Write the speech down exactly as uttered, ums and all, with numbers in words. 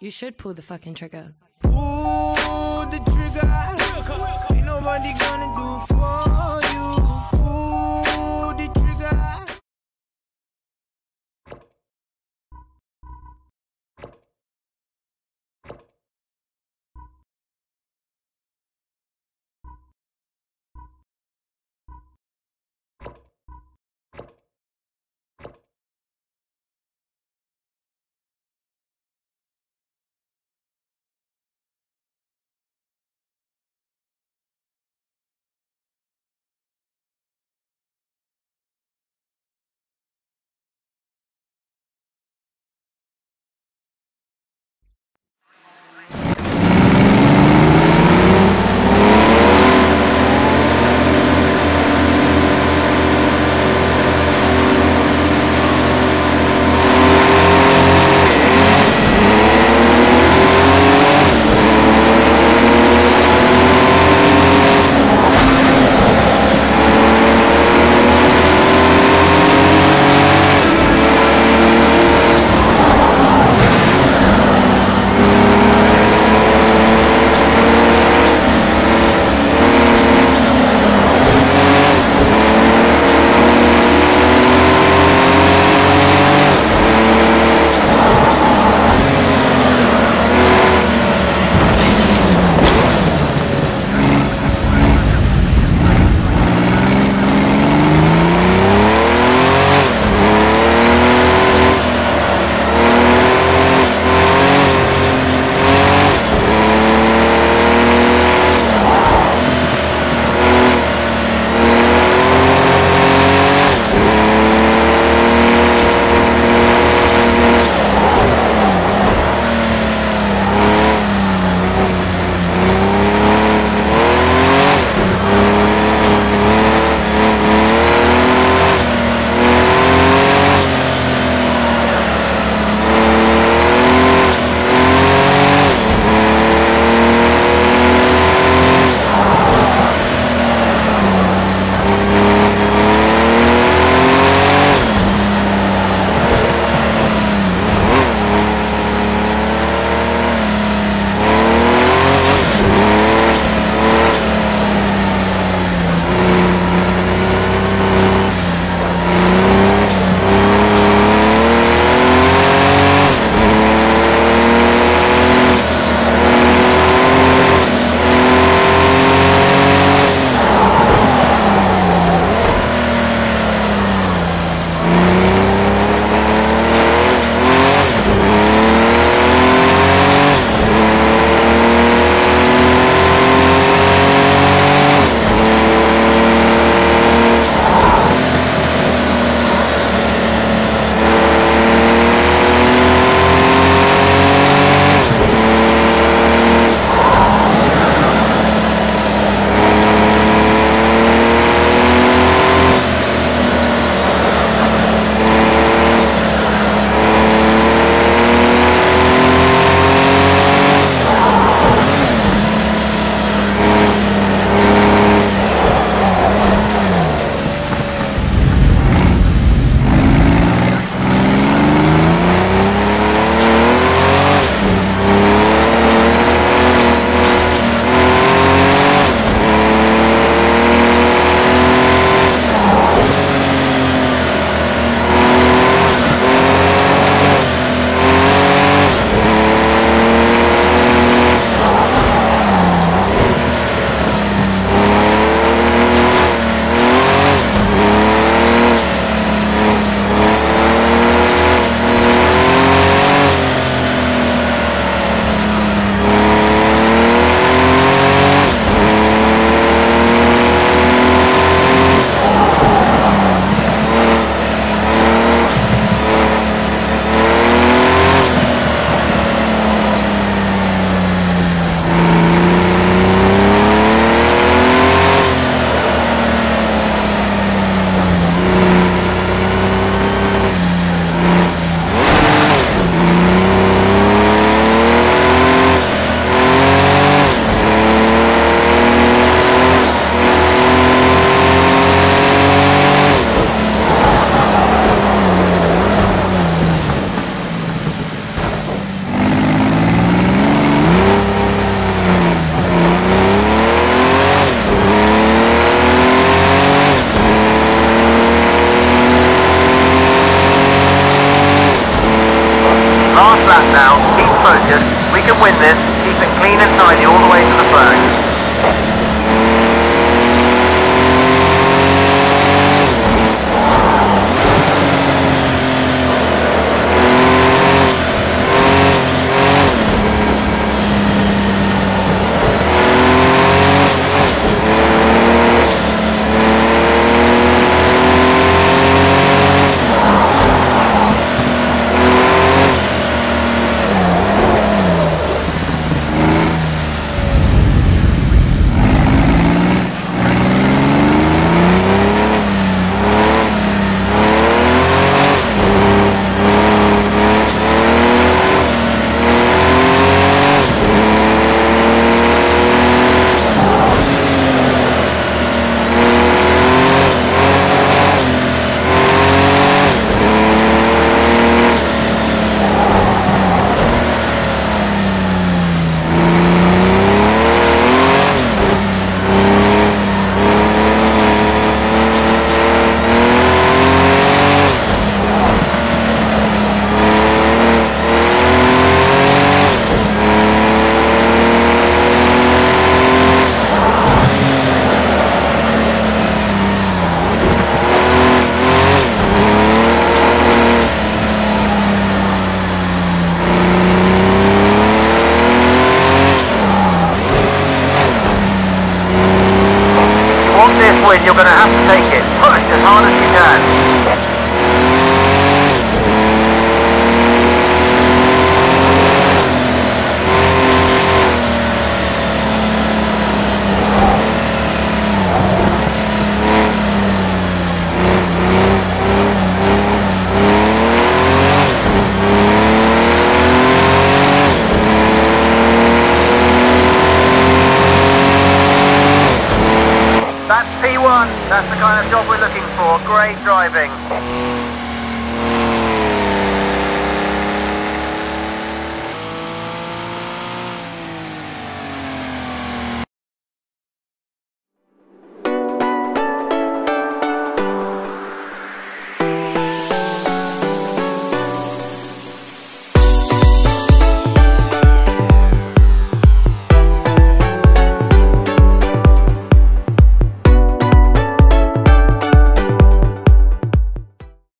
You should pull the fucking trigger. Pull the trigger. Ain't nobody gonna do for you. Pull the now, keep focused, we can win this, keep it clean and tidy all the way to the flag. You're going to have to take it. Push as hard as you can. That's the kind of job we're looking for. Great driving.